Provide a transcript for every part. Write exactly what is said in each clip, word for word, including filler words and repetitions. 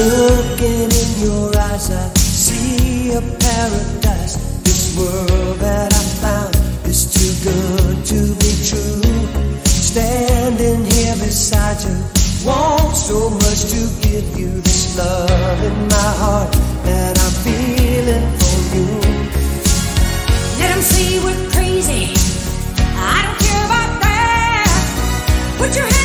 Looking in your eyes, I see a paradise. This world that I found is too good to be true. Standing here beside you, want so much to give you. This love in my heart that I'm feeling for you. Let them see we're crazy, I don't care about that. Put your hands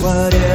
whatever.